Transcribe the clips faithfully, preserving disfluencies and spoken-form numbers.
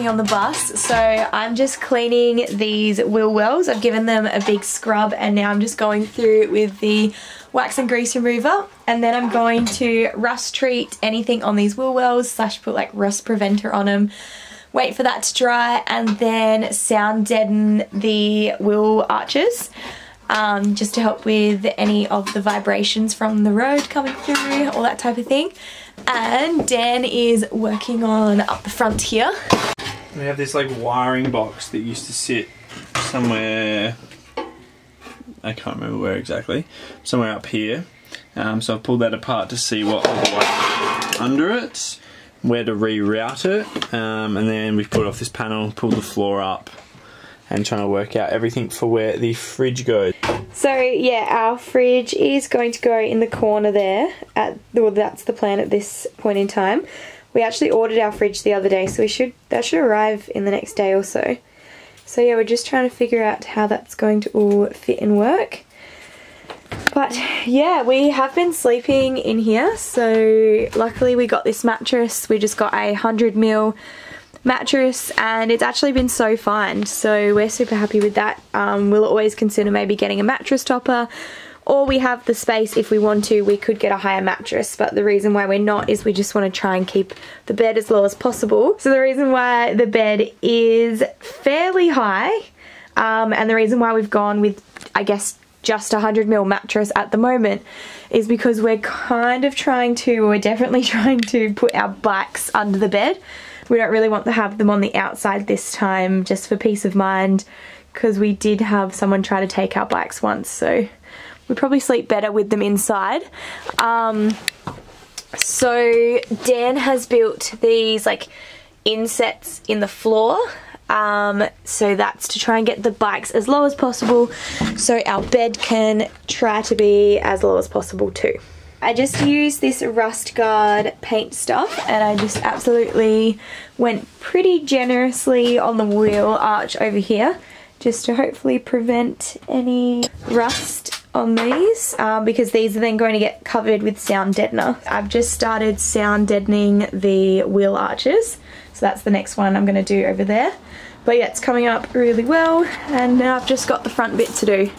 working on the bus, so I'm just cleaning these wheel wells. I've given them a big scrub and now I'm just going through with the wax and grease remover, and then I'm going to rust treat anything on these wheel wells slash put like rust preventer on them. Wait for that to dry and then sound deaden the wheel arches um, just to help with any of the vibrations from the road coming through, all that type of thing. And Dan is working on up the front here. We have this like wiring box that used to sit somewhere, I can't remember where exactly, somewhere up here. Um, so I've pulled that apart to see what all the wires are under it, where to reroute it, um, and then we've put off this panel, pulled the floor up, and trying to work out everything for where the fridge goes. So yeah, our fridge is going to go in the corner there. At well, that's the plan at this point in time. We actually ordered our fridge the other day, so we should that should arrive in the next day or so. So yeah, we're just trying to figure out how that's going to all fit and work. But yeah, we have been sleeping in here, so luckily we got this mattress. We just got a one hundred mil mattress and it's actually been so fine, so we're super happy with that. Um, we'll always consider maybe getting a mattress topper, or we have the space if we want to, we could get a higher mattress, but the reason why we're not is we just want to try and keep the bed as low as possible. So the reason why the bed is fairly high, um, and the reason why we've gone with, I guess, just a one hundred mil mattress at the moment is because we're kind of trying to, we're definitely trying to put our bikes under the bed. We don't really want to have them on the outside this time, just for peace of mind, because we did have someone try to take our bikes once, so we probably sleep better with them inside. Um, so Dan has built these like insets in the floor. Um, so that's to try and get the bikes as low as possible so our bed can try to be as low as possible too. I just used this Rust Guard paint stuff and I just absolutely went pretty generously on the wheel arch over here just to hopefully prevent any rust on these, um, because these are then going to get covered with sound deadener. I've just started sound deadening the wheel arches. So that's the next one I'm going to do over there. But yeah, it's coming up really well, and now I've just got the front bit to do.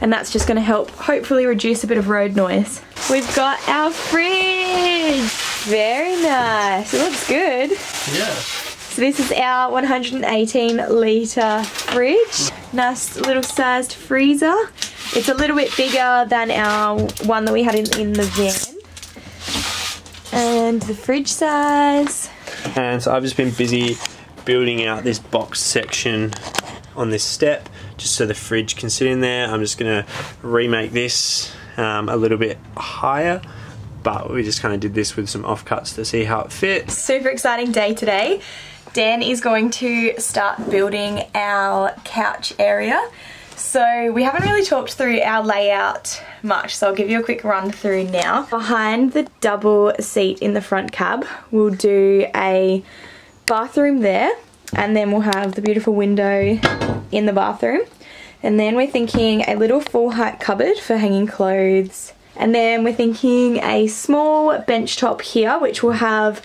And that's just going to help hopefully reduce a bit of road noise. We've got our fridge! Very nice. It looks good. Yeah. So this is our one hundred eighteen litre fridge. Nice little sized freezer. It's a little bit bigger than our one that we had in, in the van. And the fridge size. And so I've just been busy building out this box section on this step just so the fridge can sit in there. I'm just going to remake this um, a little bit higher, but we just kind of did this with some offcuts to see how it fits. Super exciting day today. Dan is going to start building our couch area. So we haven't really talked through our layout much, so I'll give you a quick run through now. Behind the double seat in the front cab, we'll do a bathroom there, and then we'll have the beautiful window in the bathroom. And then we're thinking a little full height cupboard for hanging clothes. And then we're thinking a small bench top here, which will have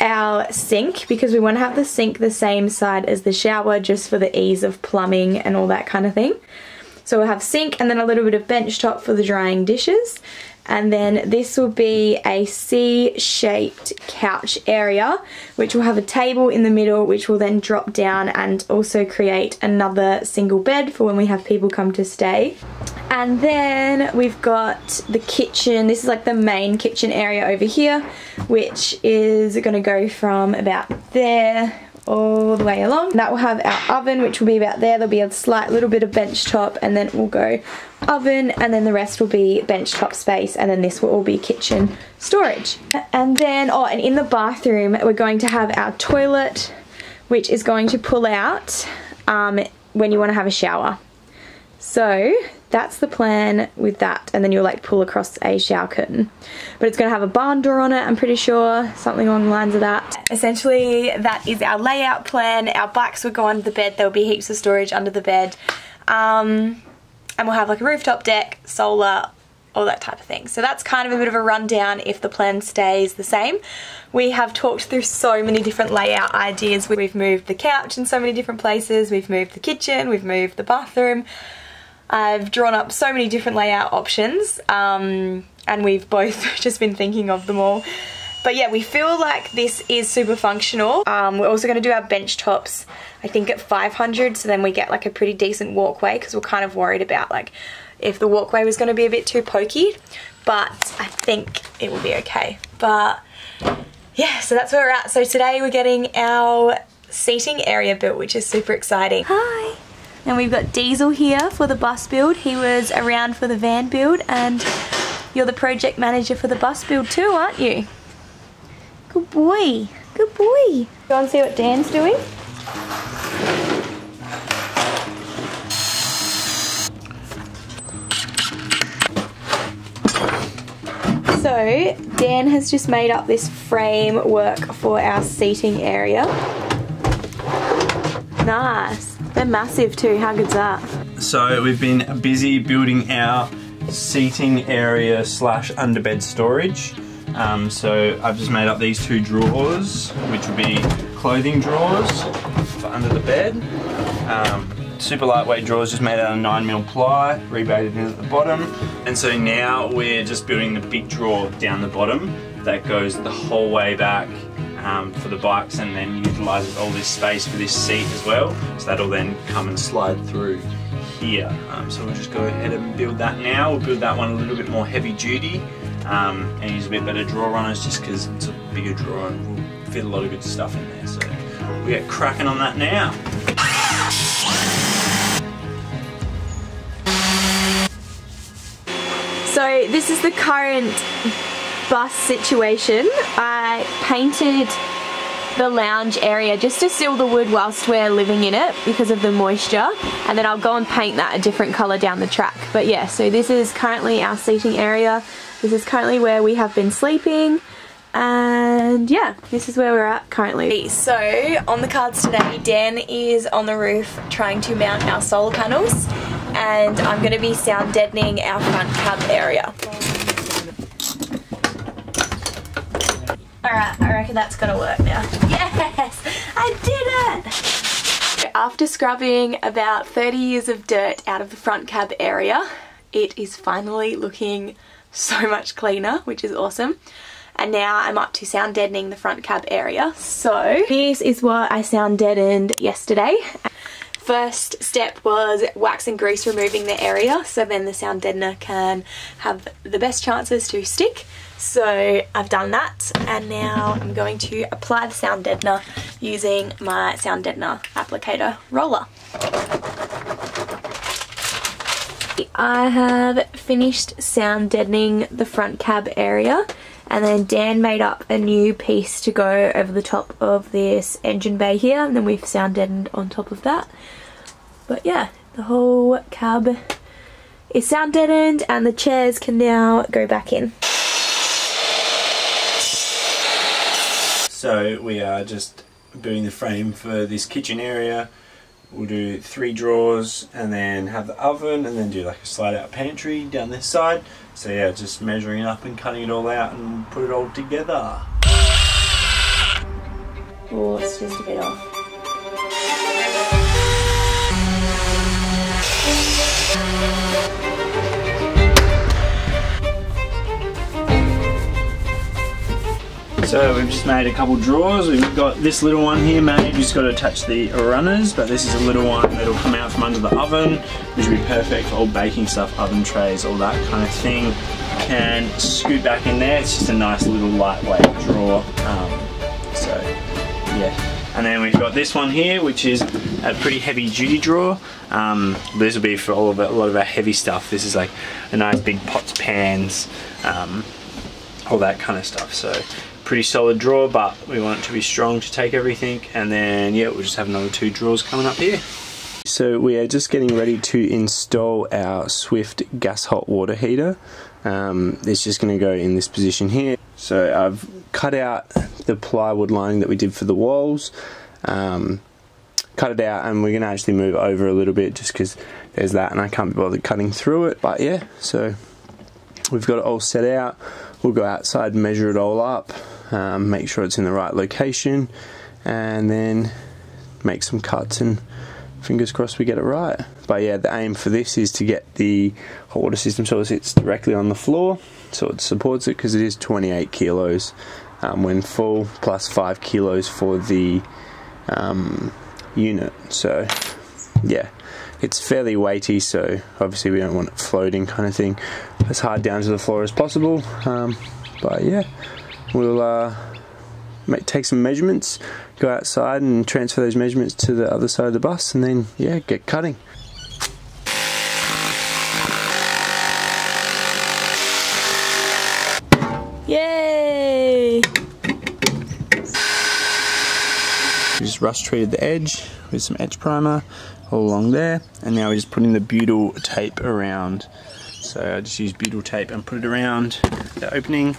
our sink, because we want to have the sink the same side as the shower just for the ease of plumbing and all that kind of thing. So we'll have sink and then a little bit of bench top for the drying dishes, and then this will be a C-shaped couch area which will have a table in the middle which will then drop down and also create another single bed for when we have people come to stay. And then we've got the kitchen. This is like the main kitchen area over here, which is going to go from about there all the way along. That will have our oven, which will be about there. There'll be a slight little bit of bench top, and then we'll go oven, and then the rest will be bench top space, and then this will all be kitchen storage. And then oh and in the bathroom we're going to have our toilet, which is going to pull out um, when you want to have a shower. So that's the plan with that, and then you'll like pull across a shower curtain. But it's going to have a barn door on it, I'm pretty sure, something along the lines of that. Essentially that is our layout plan. Our bikes will go under the bed, there'll be heaps of storage under the bed. Um, and we'll have like a rooftop deck, solar, all that type of thing. So that's kind of a bit of a rundown if the plan stays the same. We have talked through so many different layout ideas. We've moved the couch in so many different places, we've moved the kitchen, we've moved the bathroom. I've drawn up so many different layout options, um, and we've both just been thinking of them all. But yeah, we feel like this is super functional. Um, we're also going to do our bench tops, I think, at five hundred, so then we get like a pretty decent walkway, because we're kind of worried about like if the walkway was going to be a bit too pokey, but I think it will be okay. But yeah, so that's where we're at. So today we're getting our seating area built, which is super exciting. Hi! And we've got Diesel here for the bus build. He was around for the van build, and you're the project manager for the bus build too, aren't you? Good boy, good boy. Go and see what Dan's doing. So Dan has just made up this framework for our seating area. Nice. They're massive too, how good's that? So we've been busy building our seating area slash underbed storage. Um, so I've just made up these two drawers, which would be clothing drawers for under the bed. Um, super lightweight drawers, just made out of nine mil ply, rebated in at the bottom. And so now we're just building the big drawer down the bottom that goes the whole way back um, for the bikes, and then utilises all this space for this seat as well. So that'll then come and slide through here. Um, so we'll just go ahead and build that now. We'll build that one a little bit more heavy duty. Um, and use a bit better drawer runners just because it's a bigger drawer and will fit a lot of good stuff in there. So we'll get cracking on that now. So this is the current bus situation. I painted the lounge area just to seal the wood whilst we're living in it because of the moisture, and then I'll go and paint that a different colour down the track. But yeah, so this is currently our seating area. This is currently where we have been sleeping, and yeah, this is where we're at currently. So on the cards today, Dan is on the roof trying to mount our solar panels, and I'm going to be sound deadening our front cab area. Alright, I reckon that's gonna work now. Yes! I did it! After scrubbing about thirty years of dirt out of the front cab area, it is finally looking so much cleaner, which is awesome. And now I'm up to sound deadening the front cab area. So this is what I sound deadened yesterday. First step was wax and grease removing the area, so then the sound deadener can have the best chances to stick. So I've done that, and now I'm going to apply the sound deadener using my sound deadener applicator roller. I have finished sound deadening the front cab area, and then Dan made up a new piece to go over the top of this engine bay here, and then we've sound deadened on top of that. But yeah, the whole cab is sound deadened, and the chairs can now go back in. So we are just doing the frame for this kitchen area. We'll do three drawers and then have the oven, and then do like a slide out pantry down this side. So yeah, just measuring it up and cutting it all out and put it all together. Oh, it's just a bit off. So we've just made a couple drawers. We've got this little one here made. Just got to attach the runners, but this is a little one that'll come out from under the oven, which will be perfect for all baking stuff, oven trays, all that kind of thing. And scoot back in there. It's just a nice little lightweight drawer. Um, so yeah. And then we've got this one here, which is a pretty heavy duty drawer. Um, this will be for all of our, a lot of our heavy stuff. This is like a nice big pots, pans, um, all that kind of stuff. So. Pretty solid drawer, but we want it to be strong to take everything, and then yeah, we'll just have another two drawers coming up here. So we are just getting ready to install our Swift gas hot water heater. Um, it's just going to go in this position here. So I've cut out the plywood lining that we did for the walls, um, cut it out, and we're going to actually move over a little bit just because there's that, and I can't be bothered cutting through it. But yeah, so We've got it all set out. We'll go outside and measure it all up, um, make sure it's in the right location, and then make some cuts, and fingers crossed we get it right. But yeah, the aim for this is to get the hot water system so it sits directly on the floor, so it supports it, because it is twenty-eight kilos um, when full, plus five kilos for the um, unit. So yeah, it's fairly weighty, so obviously we don't want it floating kind of thing, as hard down to the floor as possible. Um, but yeah, we'll uh, make, take some measurements, go outside and transfer those measurements to the other side of the bus, and then yeah, get cutting. Yay! We just rush treated the edge with some edge primer all along there, and now we're just putting the butyl tape around. So I just use butyl tape and put it around the opening,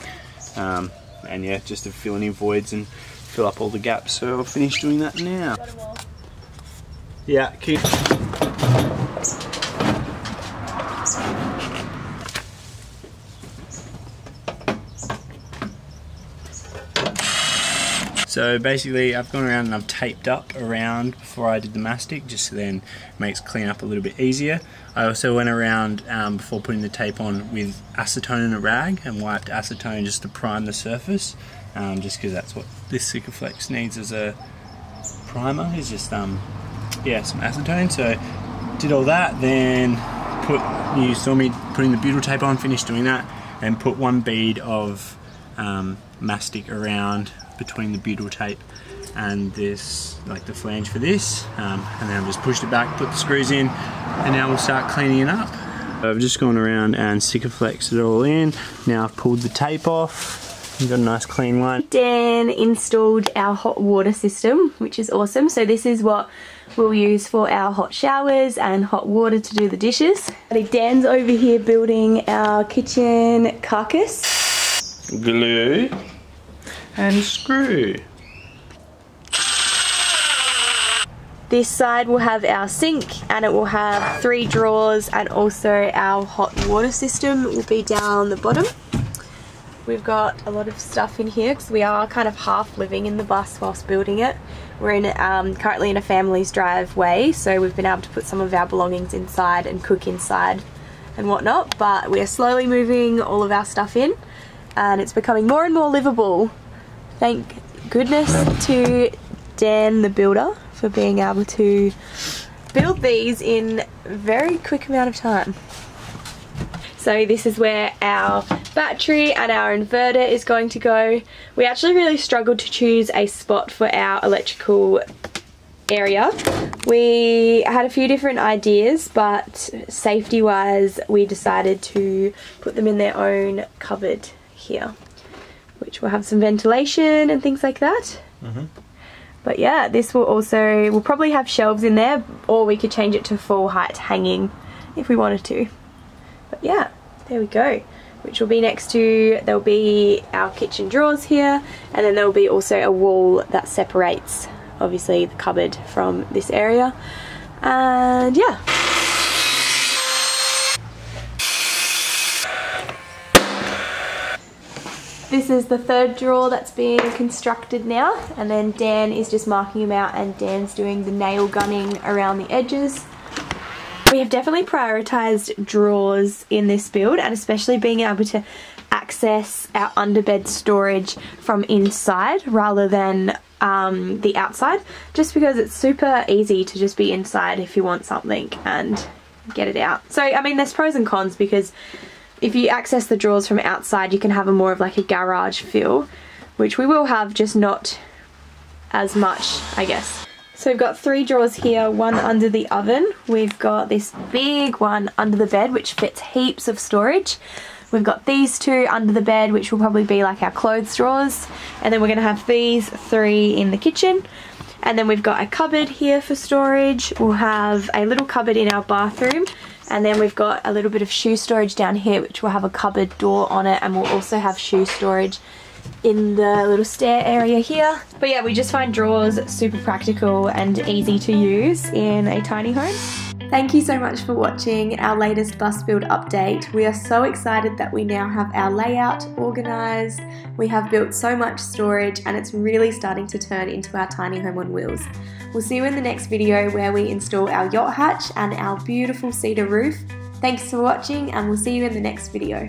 um, and yeah, just to fill any voids and fill up all the gaps. So I'll finish doing that now. Yeah, keep. So basically I've gone around and I've taped up around before I did the mastic, just so then makes clean up a little bit easier. I also went around um, before putting the tape on with acetone and a rag and wiped acetone just to prime the surface, um, just because that's what this Sikaflex needs as a primer, is just um, yeah, some acetone. So did all that, then put, you saw me putting the butyl tape on, finished doing that, and put one bead of um, mastic around between the butyl tape and this, like the flange for this, um, and then I've just pushed it back, put the screws in, and now we'll start cleaning it up. I've just gone around and Sikaflexed it all in. Now I've pulled the tape off, we've got a nice clean one. Dan installed our hot water system, which is awesome. So this is what we'll use for our hot showers and hot water to do the dishes. Dan's over here building our kitchen carcass. Glue. And screw. This side will have our sink, and it will have three drawers, and also our hot water system will be down the bottom. We've got a lot of stuff in here because we are kind of half living in the bus whilst building it. We're in um, currently in a family's driveway, so we've been able to put some of our belongings inside and cook inside and whatnot, but we are slowly moving all of our stuff in, and it's becoming more and more livable. Thank goodness to Dan the builder for being able to build these in a very quick amount of time. So this is where our battery and our inverter is going to go. We actually really struggled to choose a spot for our electrical area. We had a few different ideas, but safety wise we decided to put them in their own cupboard here, which will have some ventilation and things like that. Mm-hmm. But yeah, this will also, we'll probably have shelves in there, or we could change it to full height hanging if we wanted to. But yeah, there we go. Which will be next to, there'll be our kitchen drawers here, and then there'll be also a wall that separates, obviously, the cupboard from this area. And yeah. This is the third drawer that's being constructed now, and then Dan is just marking them out, and Dan's doing the nail gunning around the edges. We have definitely prioritised drawers in this build, and especially being able to access our underbed storage from inside rather than um, the outside, just because it's super easy to just be inside if you want something and get it out. So I mean, there's pros and cons, because if you access the drawers from outside, you can have a more of like a garage feel, which we will have, just not as much, I guess. So we've got three drawers here, one under the oven. We've got this big one under the bed, which fits heaps of storage. We've got these two under the bed, which will probably be like our clothes drawers. And then we're gonna have these three in the kitchen. And then we've got a cupboard here for storage. We'll have a little cupboard in our bathroom. And then we've got a little bit of shoe storage down here, which will have a cupboard door on it, and we'll also have shoe storage in the little stair area here. But yeah, we just find drawers super practical and easy to use in a tiny home. Thank you so much for watching our latest bus build update. We are so excited that we now have our layout organised. We have built so much storage and it's really starting to turn into our tiny home on wheels. We'll see you in the next video where we install our yacht hatch and our beautiful cedar roof. Thanks for watching and we'll see you in the next video.